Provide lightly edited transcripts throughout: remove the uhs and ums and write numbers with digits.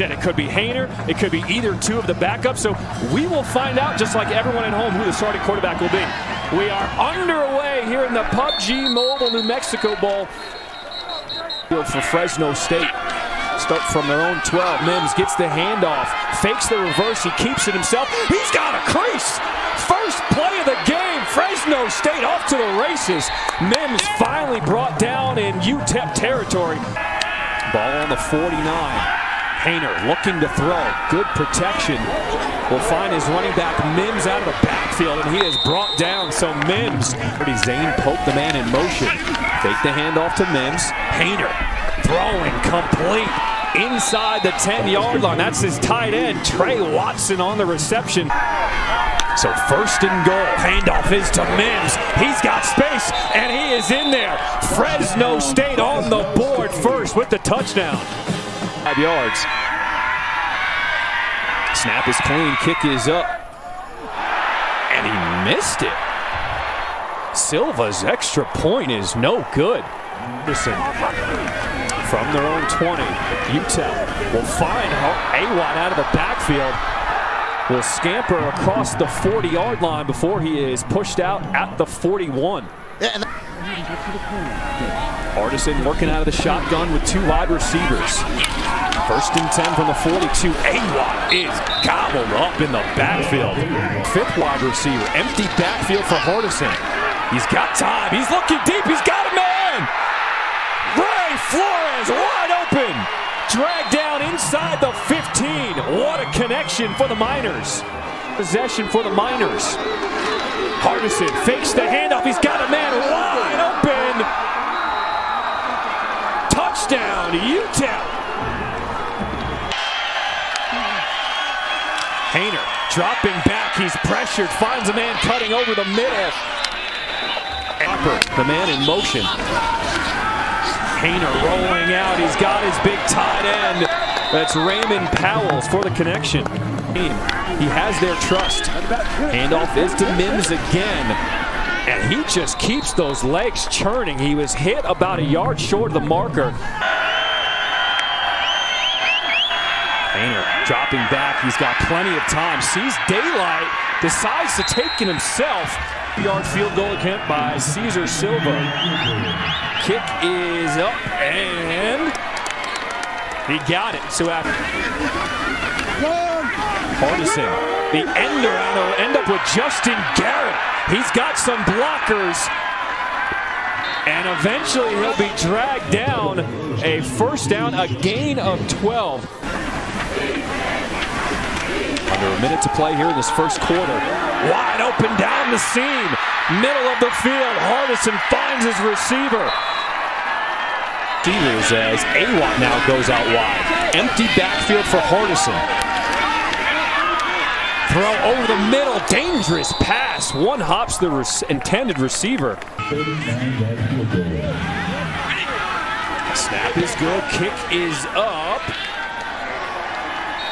It could be Haener, it could be either two of the backups, so we will find out, just like everyone at home, who the starting quarterback will be. We are underway here in the PUBG Mobile New Mexico Bowl. For Fresno State, start from their own 12. Mims gets the handoff, fakes the reverse, he keeps it himself. He's got a crease! First play of the game, Fresno State off to the races. Mims finally brought down in UTEP territory. Ball on the 49. Haener looking to throw, good protection. Will find his running back Mims out of the backfield, and he is brought down, so Mims. Zane Pope, the man in motion. Take the handoff to Mims. Haener throwing complete inside the 10-yard line. That's his tight end, Trey Watson, on the reception. So first and goal, handoff is to Mims. He's got space, and he is in there. Fresno State on the board first with the touchdown. 5 yards. Snap is clean, kick is up. And he missed it. Silva's extra point is no good. Anderson from their own 20. UTEP will find Awad out of the backfield. Will scamper across the 40-yard line before he is pushed out at the 41. Hardison working out of the shotgun with two wide receivers. First and 10 from the 42. Awad is gobbled up in the backfield. Fifth wide receiver. Empty backfield for Hardison. He's got time. He's looking deep. He's got a man. Ray Flores wide open. Dragged down inside the 15. What a connection for the Miners. Possession for the Miners. Hardison fakes the handoff. He's got a man wide open. Touchdown, UTEP. Haener dropping back. He's pressured. Finds a man cutting over the middle. Cropper, the man in motion. Haener rolling out. He's got his big tight end. That's Raymond Powell for the connection. He has their trust. Handoff is to Mims again. And he just keeps those legs churning. He was hit about a yard short of the marker. Haener dropping back. He's got plenty of time. Sees daylight. Decides to take it himself. Yard field goal attempt by Cesar Silva. Kick is up. And he got it. So after... Hardison, the ender, and will end up with Justin Garrett. He's got some blockers, and eventually he'll be dragged down. A first down, a gain of 12. Under a minute to play here in this first quarter. Wide open down the seam, middle of the field. Hardison finds his receiver. Steelers as Awad now goes out wide. Empty backfield for Hardison. Throw over the middle, dangerous pass. One hops the intended receiver. Snap is good, kick is up.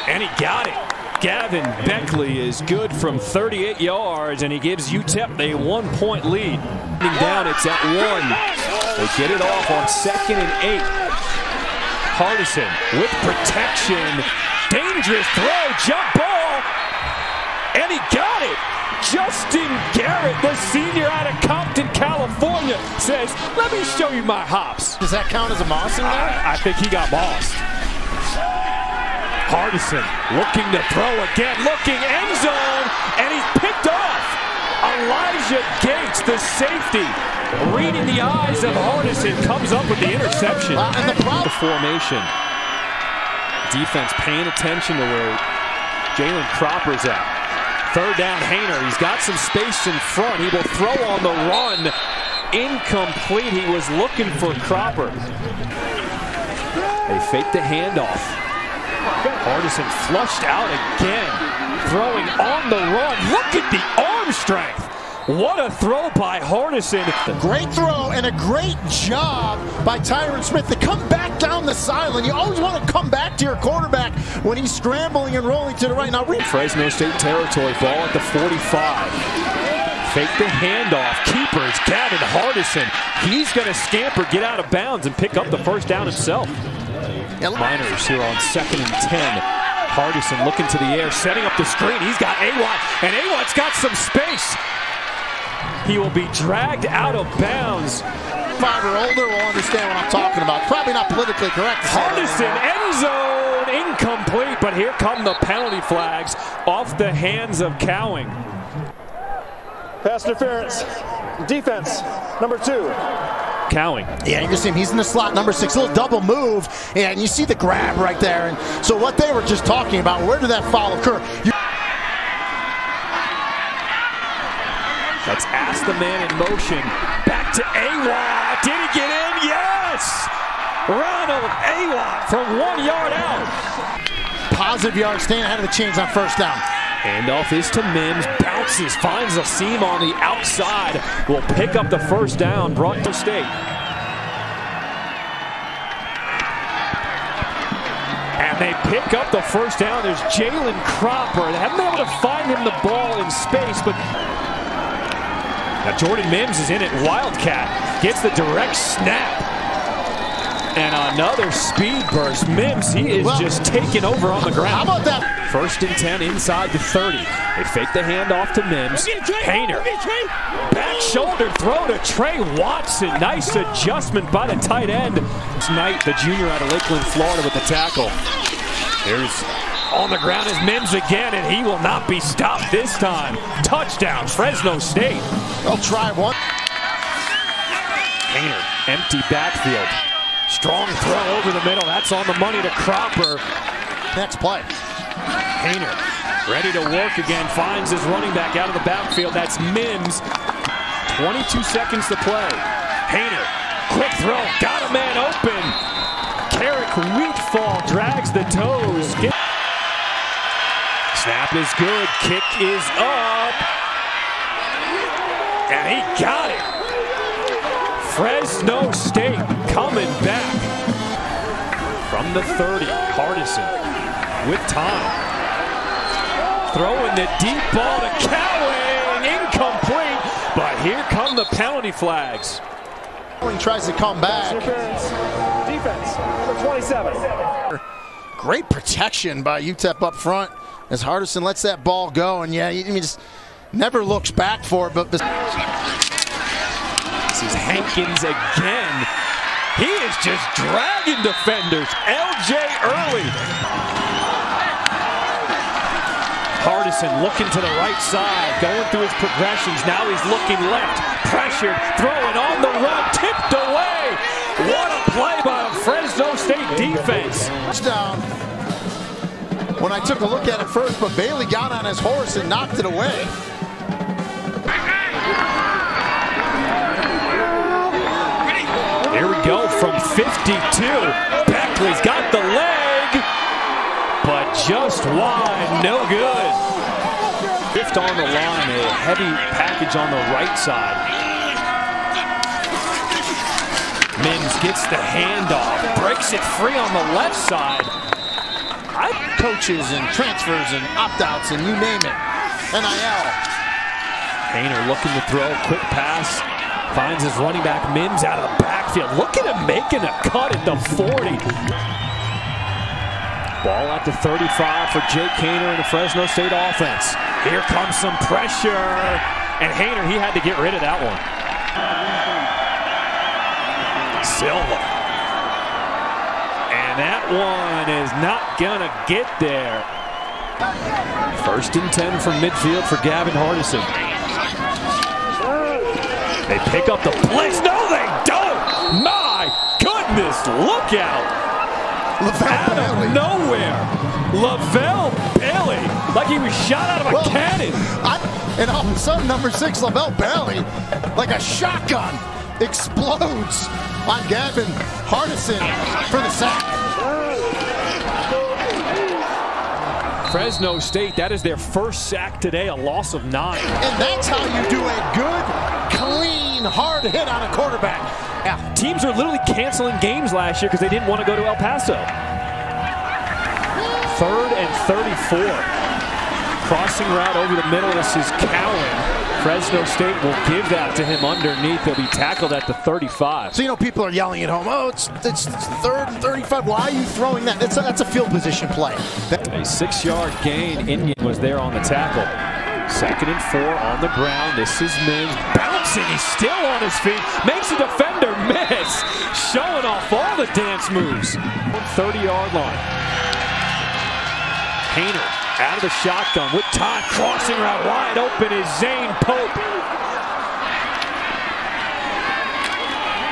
And he got it. Gavin Beckley is good from 38 yards, and he gives UTEP a 1-point lead. Down, it's at 1. They get it off on second and 8. Hardison with protection. Dangerous throw, jump ball. And he got it! Justin Garrett, the senior out of Compton, California, says, let me show you my hops. Does that count as a mossing there? I think he got mossed. Hardison looking to throw again, looking end zone, and he's picked off. Elijah Gates, the safety, reading the eyes of Hardison, comes up with the interception. And the formation. Defense paying attention to where Jalen Cropper's at. Third down, Haener. He's got some space in front. He will throw on the run. Incomplete. He was looking for Cropper. They fake the handoff. Hardison flushed out again. Throwing on the run. Look at the arm strength. What a throw by Hardison. Great throw and a great job by Tyron Smith to come back down the sideline. You always want to come back to your quarterback when he's scrambling and rolling to the right. Now, Fresno State territory, ball at the 45. Fake the handoff. Keepers, Gavin Hardison. He's going to scamper, get out of bounds, and pick up the first down himself. Miners here on 2nd and 10. Hardison looking to the air, setting up the screen. He's got Awad, and Awad's got some space. He will be dragged out of bounds. 5 or older will understand what I'm talking about. Probably not politically correct. Hardison, end zone, incomplete, but here come the penalty flags off the hands of Cowing. Pass interference, defense, number 2. Cowing. Yeah, you can see him. He's in the slot, number 6. A little double move, and you see the grab right there. And so what they were just talking about, where did that foul occur? Let's ask the man in motion. Back to Awad. Did he get in? Yes! Ronald Awad from 1 yard out. Positive yard, staying ahead of the chains on 1st down. Handoff is to Mims, bounces, finds a seam on the outside. Will pick up the 1st down, brought to State. And they pick up the 1st down. There's Jalen Cropper. They haven't been able to find him the ball in space, but now Jordan Mims is in it. Wildcat gets the direct snap. And another speed burst. Mims, he is just taking over on the ground. How about that? 1st and 10 inside the 30. They fake the handoff to Mims. Haener, back shoulder throw to Trey Watson. Nice adjustment by the tight end. Tonight, the junior out of Lakeland, Florida with the tackle. Here's on the ground is Mims again, and he will not be stopped this time. Touchdown, Fresno State. They'll try one. Haener, empty backfield. Strong throw over the middle. That's on the money to Cropper. Next play. Haener ready to work again. Finds his running back out of the backfield. That's Mims. 22 seconds to play. Haener, quick throw. Got a man open. Carrick Wheatfall drags the toes. Snap is good. Kick is up. And he got it. Fresno State coming back from the 30. Hardison with time. Throwing the deep ball to Cowing. Incomplete, but here come the penalty flags. Cowing tries to come back. Defense, number 27. Great protection by UTEP up front as Hardison lets that ball go. And yeah, he just never looks back for it, but is Hankins again. He is just dragging defenders. LJ Early. Hardison looking to the right side, going through his progressions. Now he's looking left. Pressured, throwing on the run, tipped away. What a play by a Fresno State defense. Touchdown. When I took a look at it first, but Bailey got on his horse and knocked it away. Here we go from 52. Beckley's got the leg, but just wide, no good. 5th on the line, a heavy package on the right side. Mims gets the handoff, breaks it free on the left side. Coaches and transfers and opt-outs and you name it. NIL. Haener looking to throw, quick pass. Finds his running back Mims out of the backfield. Look at him making a cut at the 40. Ball at the 35 for Jake Haener in the Fresno State offense. Here comes some pressure. And Haener, he had to get rid of that one. Silva. And that one is not going to get there. 1st and 10 from midfield for Gavin Hardison. They pick up the blitz. No, they don't. My goodness, look out. Out of nowhere. Lavelle Bailey, like he was shot out of a cannon. And all of a sudden, number 6, Lavelle Bailey, like a shotgun, explodes on Gavin Hardison for the sack. Fresno State, that is their 1st sack today, a loss of 9. And that's how you do a good, clean, hard hit on a quarterback. Yeah. Teams are literally canceling games last year because they didn't want to go to El Paso. 3rd and 34. Crossing route over the middle. This is Cowan. Fresno State will give that to him underneath. He'll be tackled at the 35. So, you know, people are yelling at home, oh, it's third and 35. Why are you throwing that? That's a field position play. A 6-yard gain. Indian was there on the tackle. Second and 4 on the ground. This is Mims. Bouncing. He's still on his feet. Makes a defender miss. Showing off all the dance moves. 30-yard line. Haener out of the shotgun with time, crossing route wide open is Zane Pope.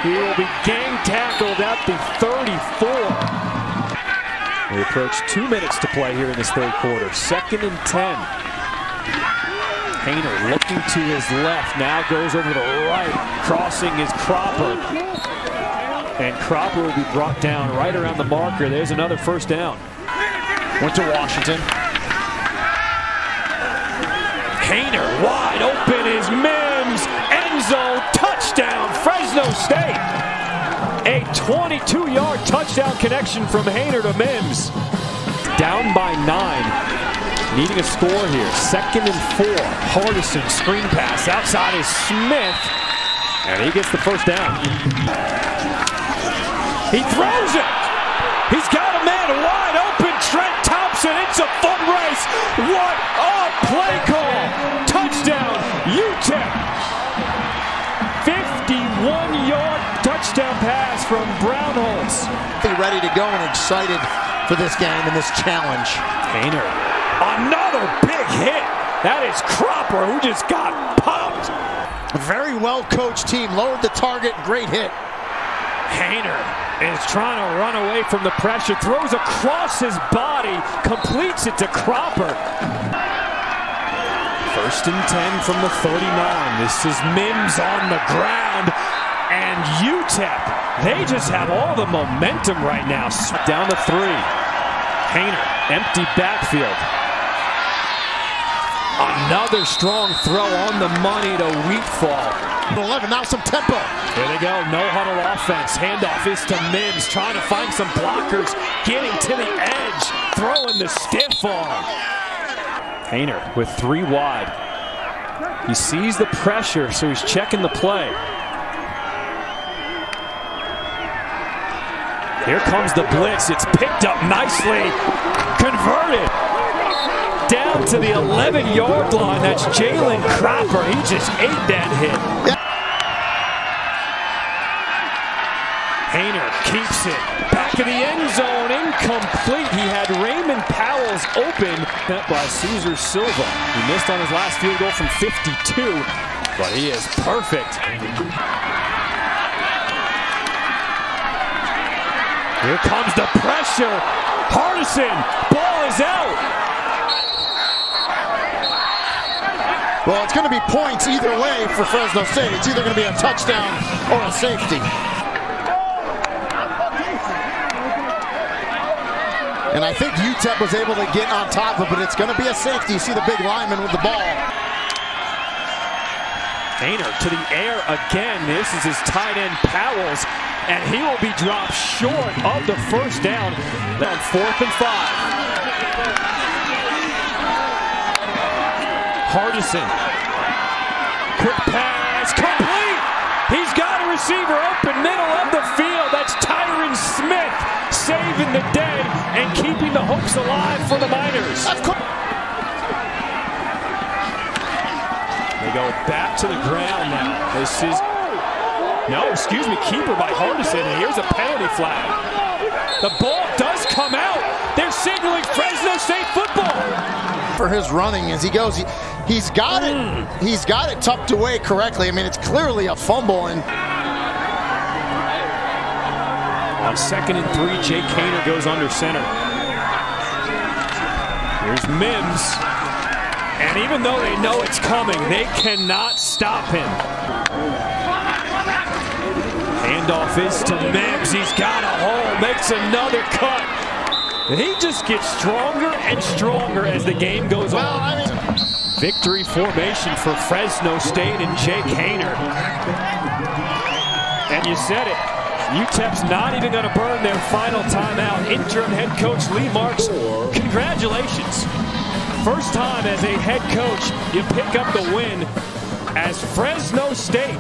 He will be gang tackled at the 34. We approach 2 minutes to play here in this third quarter. Second and 10. Haener looking to his left, now goes over to the right. Crossing is Cropper. And Cropper will be brought down right around the marker. There's another first down. Went to Washington. Haener wide open is Mims. End zone touchdown, Fresno State. A 22-yard touchdown connection from Haener to Mims. Down by 9. Needing a score here. Second and 4. Hardison screen pass. Outside is Smith. And he gets the first down. He throws it. He's got a man wide open. Trent Thompson, it's a foot race. What a play call. Touchdown, UTEP. 51-yard touchdown pass from Brownholtz. Be ready to go and excited for this game and this challenge. Haener, another big hit. That is Cropper, who just got popped. A very well-coached team. Lowered the target, great hit. Haener is trying to run away from the pressure, throws across his body, completes it to Cropper. First and 10 from the 39. This is Mims on the ground, and UTEP, they just have all the momentum right now. Down to 3. Haener, empty backfield. Another strong throw on the money to Wheatfall. 11, now some tempo. Here they go, no huddle offense. Handoff is to Mims, trying to find some blockers, getting to the edge, throwing the stiff arm. Haener with 3 wide. He sees the pressure, so he's checking the play. Here comes the blitz. It's picked up nicely, converted. Down to the 11-yard line. That's Jalen Cropper. He just ate that hit. Haener keeps it. Back of the end zone, incomplete. He had Raymond Powell's open by Cesar Silva. He missed on his last field goal from 52, but he is perfect. Here comes the pressure. Hardison, ball is out. Well, it's going to be points either way for Fresno State. It's either going to be a touchdown or a safety. And I think UTEP was able to get on top of it, but it's going to be a safety. You see the big lineman with the ball. Haener to the air again. This is his tight end Powell's, and he will be dropped short of the first down. Down 4th and 5. Hardison. Quick pass. Complete. He's got a receiver open middle of the field. That's Tyron Smith. Saving the day and keeping the hopes alive for the Miners. They go back to the ground now. This is, no, excuse me, keeper by Hardison, and here's a penalty flag. The ball does come out. They're signaling Fresno State football. For his running as he goes, he's got it. He's got it tucked away correctly. I mean, it's clearly a fumble. And on 2nd and 3, Jake Haener goes under center. Here's Mims. And even though they know it's coming, they cannot stop him. Handoff is to Mims. He's got a hole, makes another cut. He just gets stronger and stronger as the game goes on. Victory formation for Fresno State and Jake Haener. And you said it. UTEP's not even going to burn their final timeout. Interim head coach Lee Marks, congratulations. First time as a head coach, you pick up the win as Fresno State,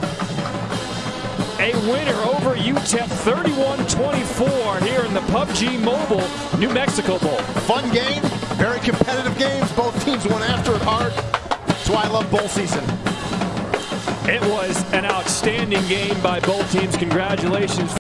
a winner over UTEP 31-24 here in the PUBG Mobile New Mexico Bowl. Fun game, very competitive games. Both teams went after it hard. That's why I love bowl season. It was an outstanding game by both teams. Congratulations.